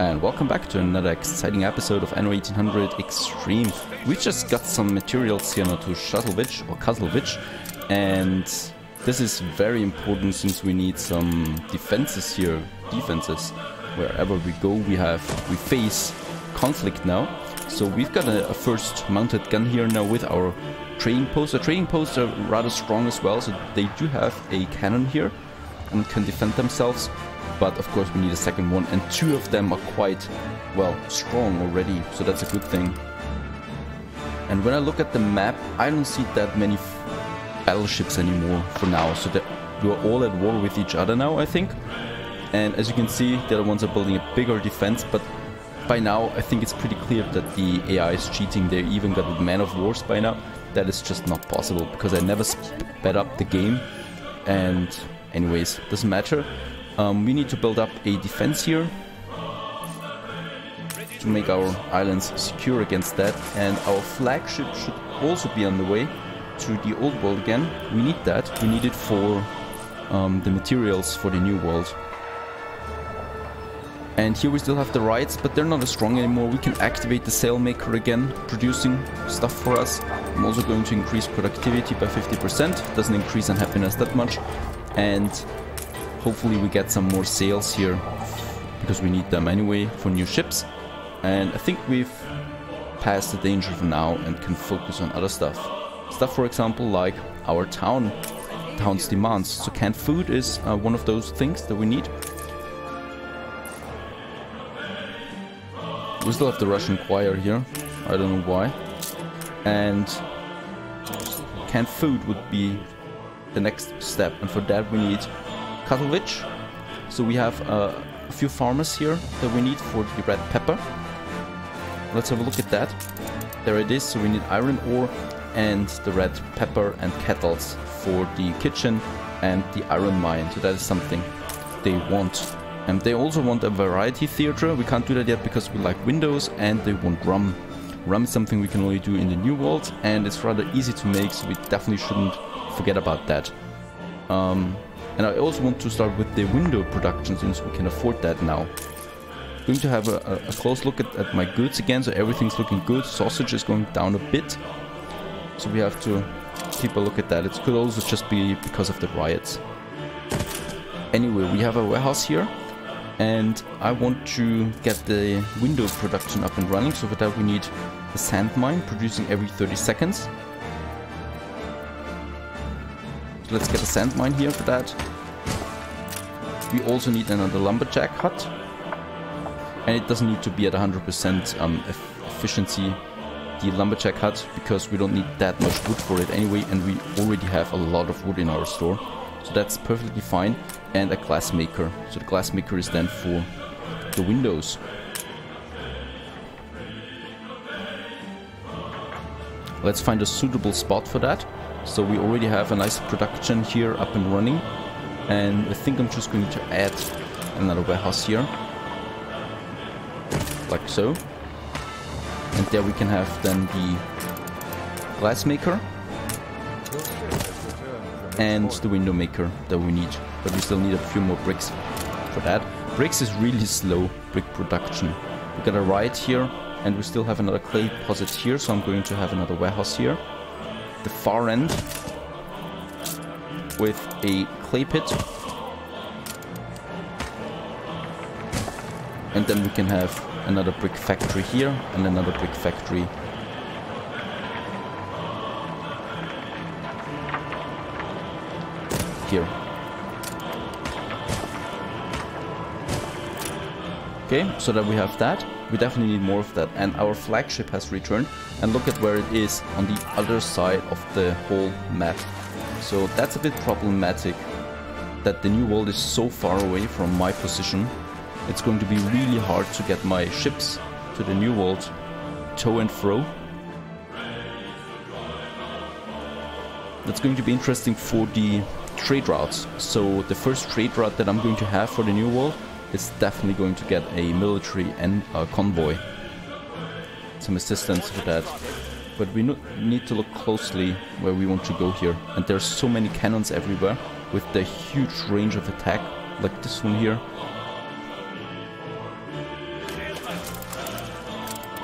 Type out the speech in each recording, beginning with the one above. and welcome back to another exciting episode of Anno 1800 Extreme. We just got some materials here now to Shuttlevich or Kasselvitch, and this is very important since we need some defenses here. Defenses wherever we go, we face conflict now. So we've got a first mounted gun here now with our training post. The training posts are rather strong as well, so they do have a cannon here and can defend themselves. But of course we need a second one, and two of them are quite, well, strong already, so that's a good thing. And when I look at the map, I don't see that many battleships anymore for now, so we're all at war with each other now, I think. And as you can see, the other ones are building a bigger defense, but by now I think it's pretty clear that the AI is cheating. They even got Man of Wars by now. That is just not possible, because I never sped up the game, and anyways, doesn't matter. We need to build up a defense here to make our islands secure against that, and our flagship should also be on the way to the old world again. We need that. We need it for the materials for the new world. And here we still have the rights, but they're not as strong anymore. We can activate the sailmaker again, producing stuff for us. I'm also going to increase productivity by 50%. Doesn't increase unhappiness that much, and hopefully we get some more sails here, because we need them anyway for new ships. And I think we've passed the danger for now and can focus on other stuff. Stuff, for example, like our town's demands. So canned food is one of those things that we need. We still have the Russian choir here, I don't know why. And canned food would be the next step, and for that we need Katowicz. So we have a few farmers here that we need for the red pepper. Let's have a look at that. There it is. So we need iron ore and the red pepper and kettles for the kitchen and the iron mine. So that is something they want. And they also want a variety theater. We can't do that yet because we like windows, and they want rum. Rum is something we can only do in the new world, and it's rather easy to make, so we definitely shouldn't forget about that. And I also want to start with the window production, since we can afford that now. I'm going to have a close look at my goods again, so everything's looking good. Sausage is going down a bit, so we have to keep a look at that. It could also just be because of the riots. Anyway, we have a warehouse here, and I want to get the window production up and running. So for that we need a sand mine producing every 30 seconds. So let's get a sand mine here for that. We also need another lumberjack hut, and it doesn't need to be at 100% efficiency, the lumberjack hut, because we don't need that much wood for it anyway, and we already have a lot of wood in our store. So that's perfectly fine. And a glass maker. So the glass maker is then for the windows. Let's find a suitable spot for that. So we already have a nice production here up and running. And I think I'm just going to add another warehouse here. Like so. And there we can have then the glass maker and the window maker that we need, but we still need a few more bricks for that. Bricks is really slow, brick production. We got a riot here, and we still have another clay deposit here, so I'm going to have another warehouse here. The far end with a clay pit, and then we can have another brick factory here and another brick factory. Okay, so that we have that. We definitely need more of that, and our flagship has returned, and look at where it is on the other side of the whole map. So that's a bit problematic that the new world is so far away from my position. It's going to be really hard to get my ships to the new world to and fro. That's going to be interesting for the trade routes. So the first trade route that I'm going to have for the new world is definitely going to get a military and a convoy. Some assistance for that. But we need to look closely where we want to go here. And there's so many cannons everywhere with the huge range of attack, like this one here.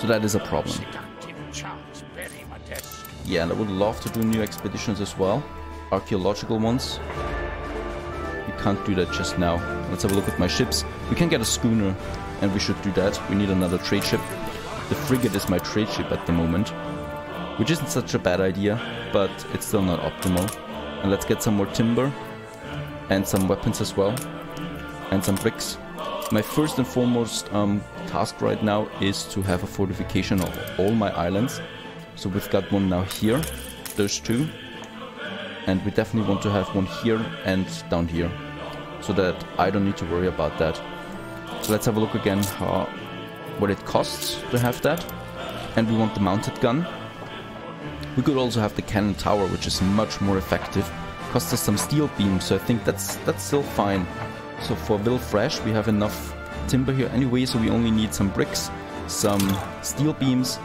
So that is a problem. Yeah, and I would love to do new expeditions as well. Archaeological ones. We can't do that just now. Let's have a look at my ships. We can get a schooner, and we should do that. We need another trade ship. The frigate is my trade ship at the moment, which isn't such a bad idea, but it's still not optimal. And let's get some more timber, and some weapons as well, and some bricks. My first and foremost task right now is to have a fortification of all my islands. So we've got one now here, there's two, and we definitely want to have one here and down here, so that I don't need to worry about that. So let's have a look again how, what it costs to have that, and we want the mounted gun. We could also have the cannon tower, which is much more effective. Costs us some steel beams, so I think that's still fine. So for Villefresh, we have enough timber here anyway, so we only need some bricks, some steel beams,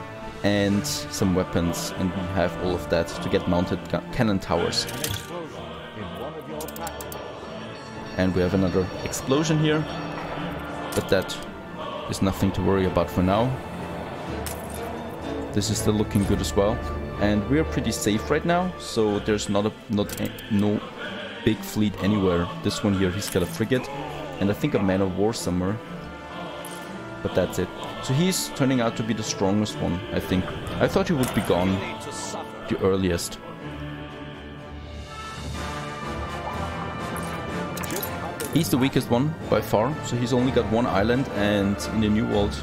and some weapons, and we have all of that to get mounted cannon towers. And we have another explosion here, but that is nothing to worry about for now. This is still looking good as well, and we are pretty safe right now, so there's no big fleet anywhere. This one here, he's got a frigate, and I think a man of war somewhere, but that's it. So he's turning out to be the strongest one, I think. I thought he would be gone the earliest. He's the weakest one by far, so he's only got one island, and in the New World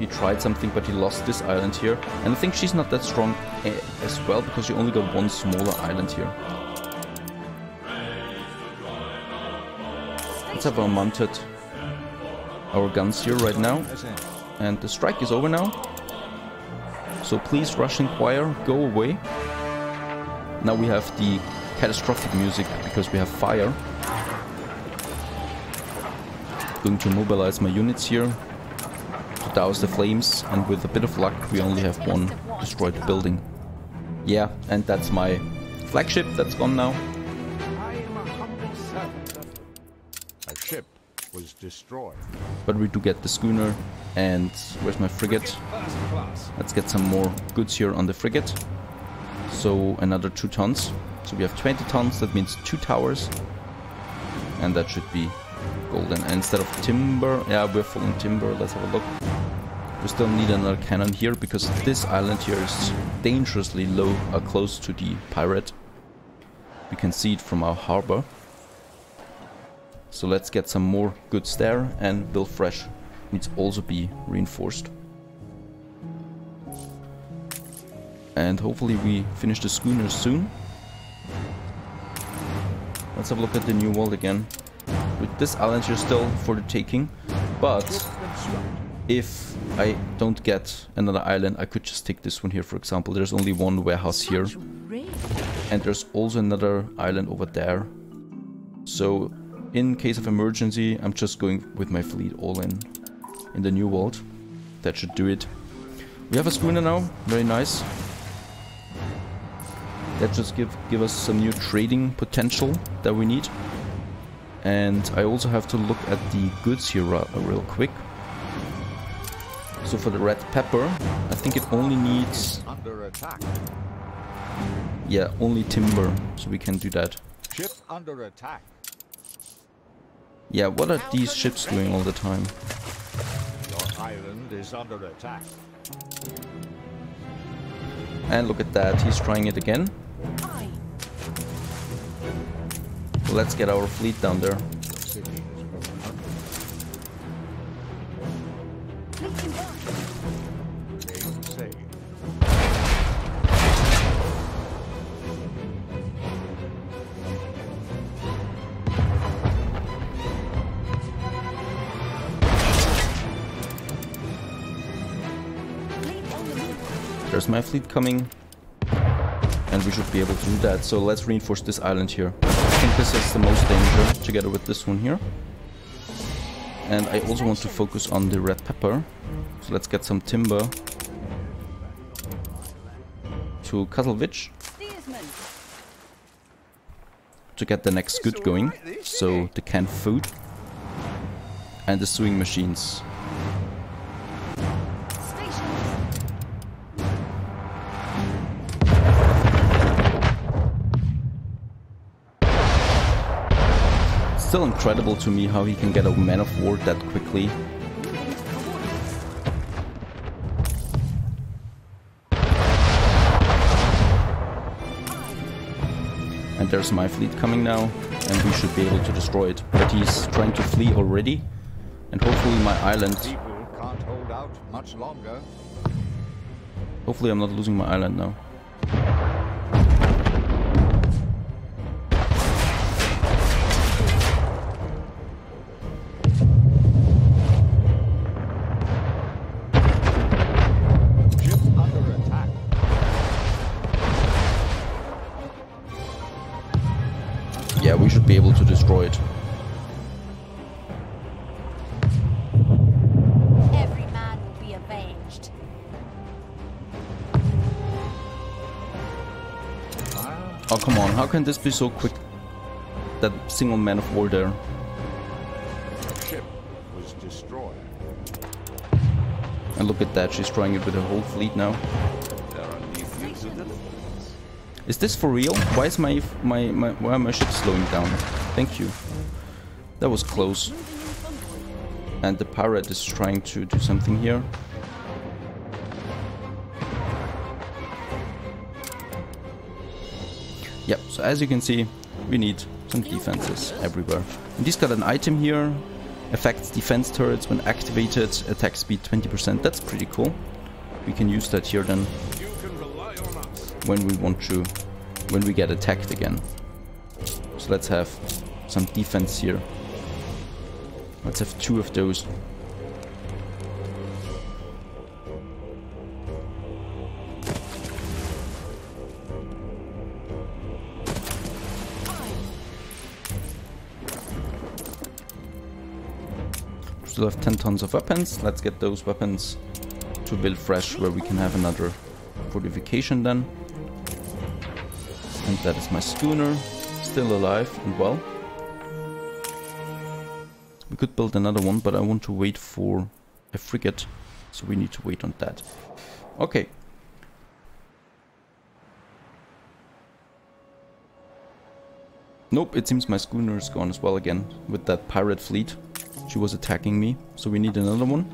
he tried something, but he lost this island here. And I think she's not that strong as well, because she only got one smaller island here. Let's have our mounted, our guns here right now, and the strike is over now, so please Russian choir, go away. Now we have the catastrophic music because we have fire. Going to mobilize my units here to douse the flames, and with a bit of luck we only have one destroyed building. Yeah, and that's my flagship, that's gone now. Was destroyed. But we do get the schooner, and where's my frigate? Let's get some more goods here on the frigate. So another 2 tons. So we have 20 tons, that means 2 towers. And that should be golden. And instead of timber, yeah, we're full on timber, let's have a look. We still need another cannon here, because this island here is dangerously low, or close to the pirate. We can see it from our harbor. So let's get some more goods there, and Villefresh needs also be reinforced. And hopefully we finish the schooner soon. Let's have a look at the New World again. With this island here still for the taking, but if I don't get another island, I could just take this one here, for example. There's only one warehouse here, and there's also another island over there. So in case of emergency, I'm just going with my fleet all in the New World. That should do it. We have a schooner now, very nice. That just give us some new trading potential that we need. And I also have to look at the goods here real quick. So for the red pepper, I think it only needs... yeah, only timber, so we can do that. Ship under attack. Yeah, what are these ships doing all the time? Your island is under attack. And look at that, he's trying it again. Let's get our fleet down there. There's my fleet coming, and we should be able to do that. So let's reinforce this island here. I think this is the most danger, together with this one here. And I also want to focus on the red pepper. So let's get some timber to Kasselvitch to get the next good going. So the canned food and the sewing machines. still incredible to me how he can get a man of war that quickly. And there's my fleet coming now, and we should be able to destroy it. But he's trying to flee already, and hopefully my island... People can't hold out much longer. Hopefully I'm not losing my island now. Be able to destroy it. Every man will be avenged. Oh, come on, how can this be so quick? That single man of war there. The ship was destroyed. And look at that, she's trying it with her whole fleet now. Is this for real? Why is my ship slowing down? Thank you. That was close. And the pirate is trying to do something here. Yep, so as you can see, we need some defenses everywhere. And he's got an item here. Affects defense turrets when activated. Attack speed 20%. That's pretty cool. We can use that here then. When we want to, when we get attacked again. So let's have some defense here. Let's have two of those. Still have 10 tons of weapons. Let's get those weapons to build fresh, where we can have another fortification then. And that is my schooner, still alive and well. We could build another one, but I want to wait for a frigate, so we need to wait on that. Okay. Nope, it seems my schooner is gone as well again, with that pirate fleet. She was attacking me, so we need another one.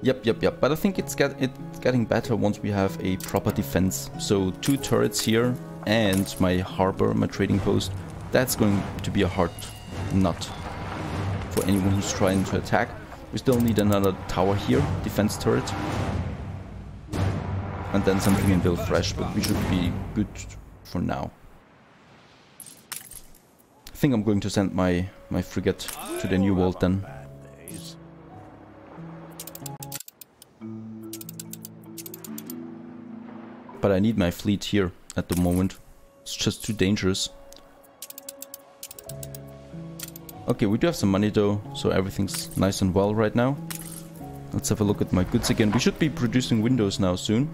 Yep. But I think it's getting better once we have a proper defense. So two turrets here and my harbor, my trading post. That's going to be a hard nut for anyone who's trying to attack. We still need another tower here, defense turret. And then something in build fresh, but we should be good for now. I think I'm going to send my frigate to the new world then. But I need my fleet here at the moment. It's just too dangerous. Okay, we do have some money though, so everything's nice and well right now. Let's have a look at my goods again. We should be producing windows now soon.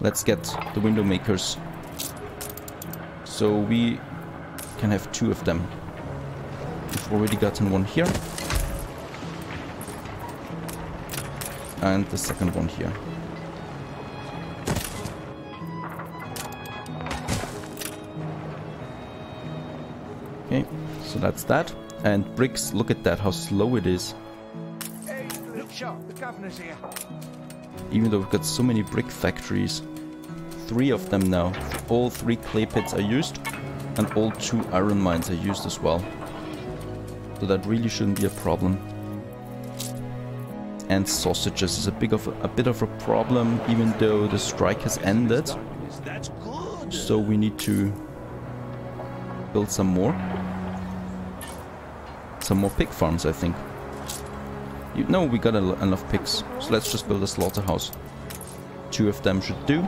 Let's get the window makers, so we can have two of them. We've already gotten one here. And the second one here. Okay, so that's that. And bricks, look at that, how slow it is. Hey, look sharp, the governor's here. Even though we've got so many brick factories. 3 of them now. All 3 clay pits are used, and all 2 iron mines are used as well. So that really shouldn't be a problem. And sausages is a bit of a problem, even though the strike has ended. So we need to build some more. Some more pig farms, I think. You know, we got enough pigs, so let's just build a slaughterhouse. 2 of them should do.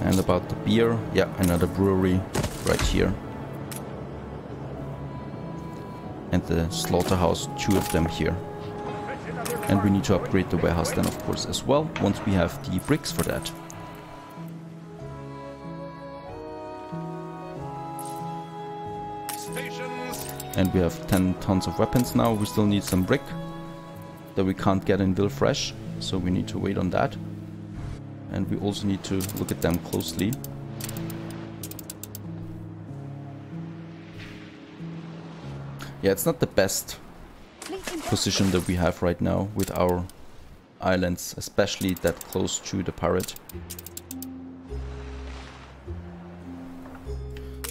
And about the beer, yeah, another brewery right here. And the slaughterhouse, 2 of them here. And we need to upgrade the warehouse then, of course, as well, once we have the bricks for that. And we have 10 tons of weapons now. We still need some brick that we can't get in Vilfresh, so we need to wait on that. And we also need to look at them closely. Yeah, it's not the best position that we have right now with our islands, especially that close to the pirate.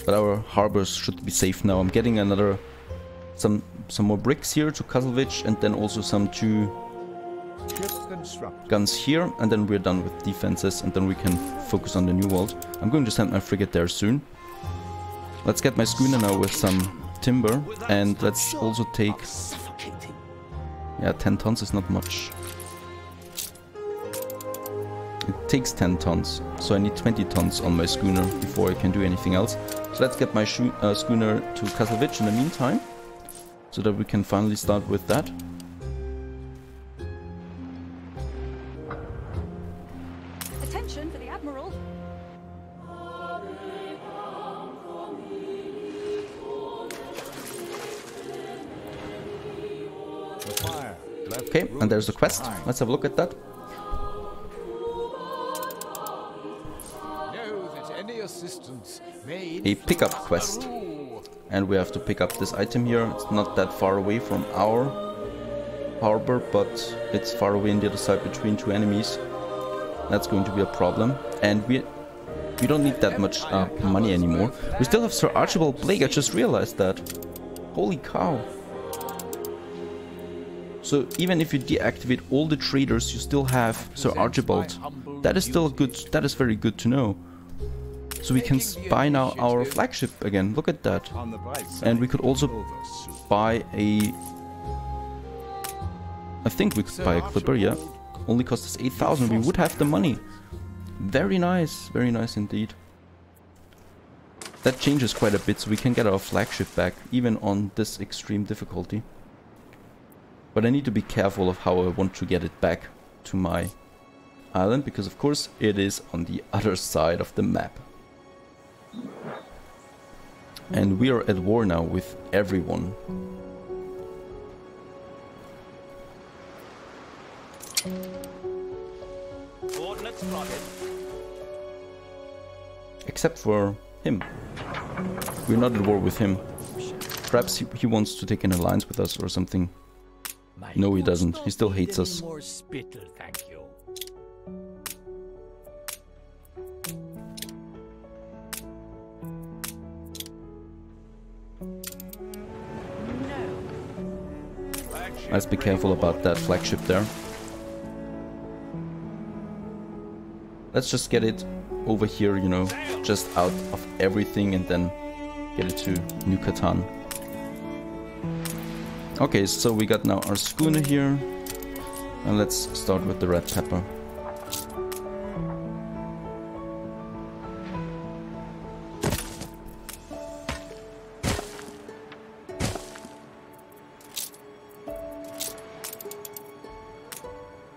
But our harbors should be safe now. I'm getting another some more bricks here to Kasselvitch, and then also some 2 guns here, and then we're done with defenses, and then we can focus on the new world. I'm going to send my frigate there soon. Let's get my schooner now with some timber, and let's also take... yeah, 10 tons is not much. It takes 10 tons, so I need 20 tons on my schooner before I can do anything else. So let's get my schooner to Kasselvitch in the meantime, so that we can finally start with that. Attention for the Admiral. Okay, and there's the quest. Let's have a look at that. A pickup quest. And we have to pick up this item here. It's not that far away from our harbor, but it's far away on the other side between 2 enemies. That's going to be a problem. And we don't need that much money anymore. We still have Sir Archibald Blake, I just realized that. Holy cow. So even if you deactivate all the traders, you still have Sir Archibald. That is still good. That is very good to know. So we can buy now our flagship again, look at that. And we could also buy a... I think we could buy a clipper, yeah. Only cost us 8,000, we would have the money. Very nice indeed. That changes quite a bit, so we can get our flagship back, even on this extreme difficulty. But I need to be careful of how I want to get it back to my island, because of course it is on the other side of the map. And we are at war now with everyone. Except for him. We're not at war with him. Perhaps he wants to take an alliance with us or something. No, he doesn't. He still hates us. Let's be careful about that flagship there. Let's just get it over here, you know, just out of everything, and then get it to NewCatan. Okay, so we got now our schooner here, and let's start with the red pepper.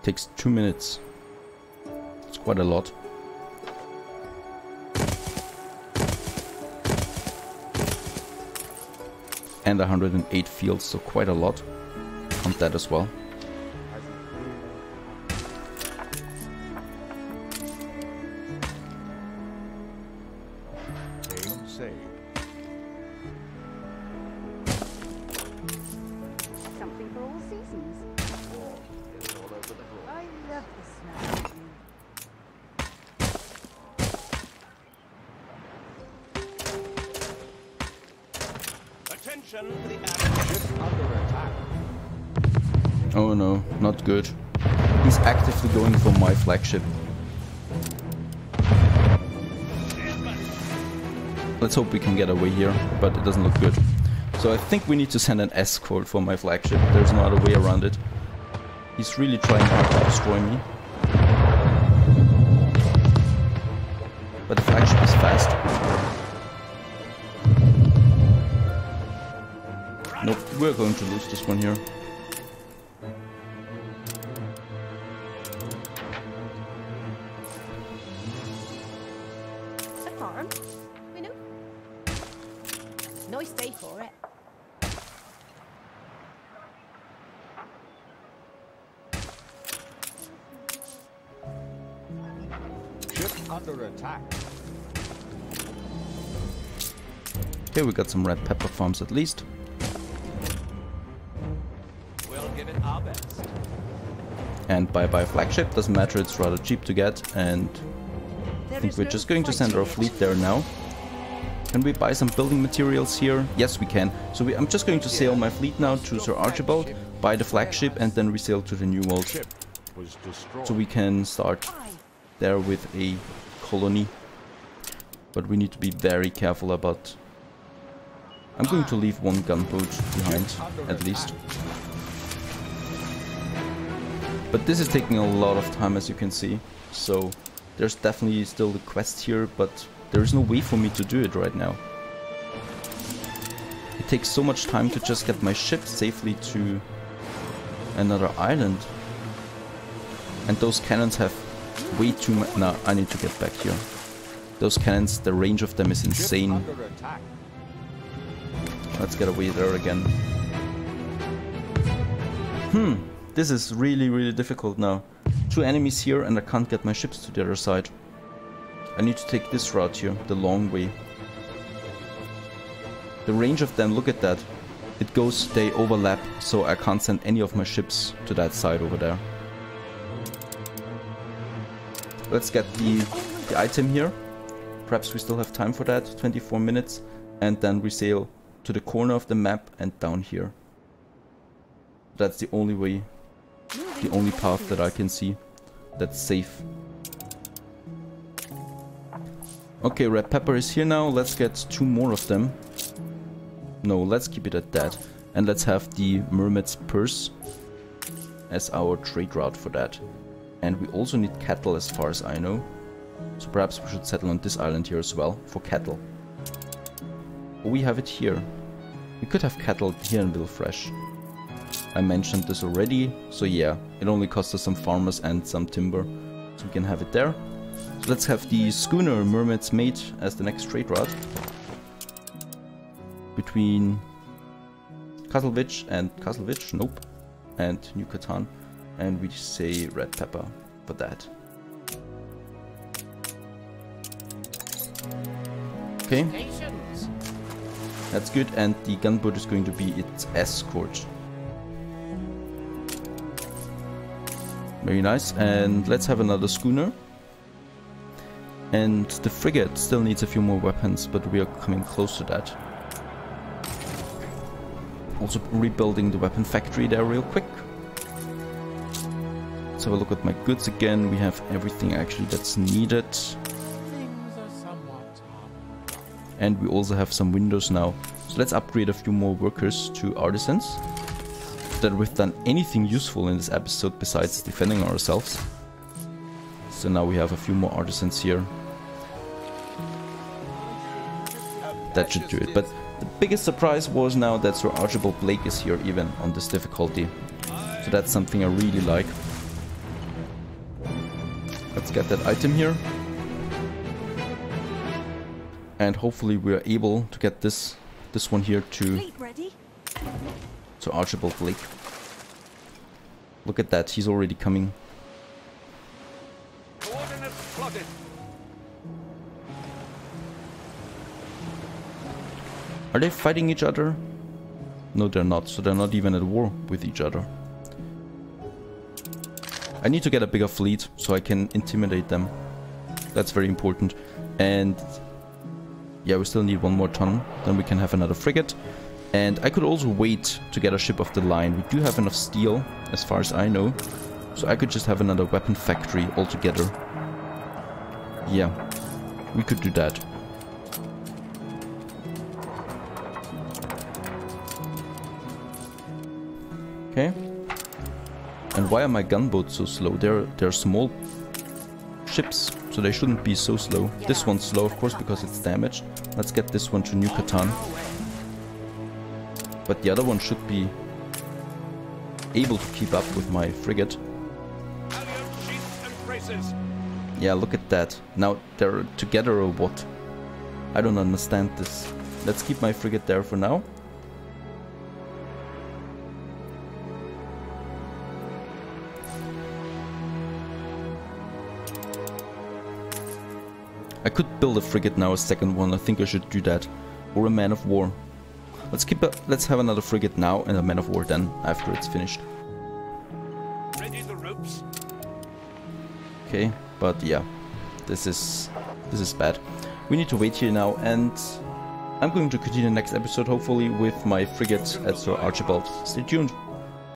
Takes 2 minutes. It's quite a lot. And 108 fields, so quite a lot. Count that as well. Oh no, not good. He's actively going for my flagship. Let's hope we can get away here, but it doesn't look good. So I think we need to send an escort for my flagship. There's no other way around it. He's really trying hard to destroy me. But the flagship is fast. Nope, we're going to lose this one here. ship under attack. Here we got some red pepper farms at least. We'll give it our best. And bye-bye flagship, doesn't matter, it's rather cheap to get, and I think we're just going to send our fleet there now. Can we buy some building materials here? Yes, we can. So I'm just going to sail my fleet now to Sir Archibald, buy the flagship, and then resail to the New World. So we can start there with a colony. But we need to be very careful about... I'm going to leave one gunboat behind, at least. But this is taking a lot of time, as you can see. So there's definitely still the quest here, but... there is no way for me to do it right now. It takes so much time to just get my ship safely to another island. And those cannons have way too much... Nah, I need to get back here. Those cannons, the range of them is insane. Let's get away there again. This is really, really difficult now. Two enemies here and I can't get my ships to the other side. I need to take this route here, the long way. The range of them, look at that. It goes, they overlap, so I can't send any of my ships to that side over there. Let's get the item here. Perhaps we still have time for that, 24 minutes. And then we sail to the corner of the map and down here. That's the only way, the only path that I can see that's safe. Okay, red pepper is here now. Let's get two more of them. No, let's keep it at that. And let's have the Mermaid's Purse as our trade route for that. And we also need cattle as far as I know. So perhaps we should settle on this island here as well for cattle. We have it here. We could have cattle here in Villefresh. I mentioned this already. So yeah, it only costs us some farmers and some timber. So we can have it there. Let's have the schooner Mermaid's Mate as the next trade route between Kasselvitch and Kasselvitch, nope, and NewCatan, and we say red pepper for that. Okay, that's good, and the gunboat is going to be its escort. Very nice, and let's have another schooner. And the frigate still needs a few more weapons, but we are coming close to that. Also rebuilding the weapon factory there real quick. Let's have a look at my goods again. We have everything actually that's needed. And we also have some windows now. So let's upgrade a few more workers to artisans. So that we've done anything useful in this episode besides defending ourselves. So now we have a few more artisans here. That should do it, but the biggest surprise was now that Sir Archibald Blake is here even on this difficulty. So that's something I really like. Let's get that item here. And hopefully we are able to get this one here to Archibald Blake. Look at that, he's already coming. Are they fighting each other? No, they're not. So they're not even at war with each other. I need to get a bigger fleet so I can intimidate them. That's very important. And yeah, we still need one more ton. Then we can have another frigate. And I could also wait to get a ship off the line. We do have enough steel, as far as I know. So I could just have another weapon factory altogether. Yeah, we could do that. Okay, and why are my gunboats so slow? They're small ships, so they shouldn't be so slow. This one's slow, of course, because it's damaged. Let's get this one to NewCatan. But the other one should be able to keep up with my frigate. Yeah, look at that. Now they're together or what? I don't understand this. Let's keep my frigate there for now. I could build a frigate now, a second one. I think I should do that. Or a man of war. Let's have another frigate now and a man of war then, after it's finished. Ready the ropes. Okay, but yeah, this is bad. We need to wait here now, and I'm going to continue the next episode, hopefully, with my frigate at Sir Archibald. Stay tuned.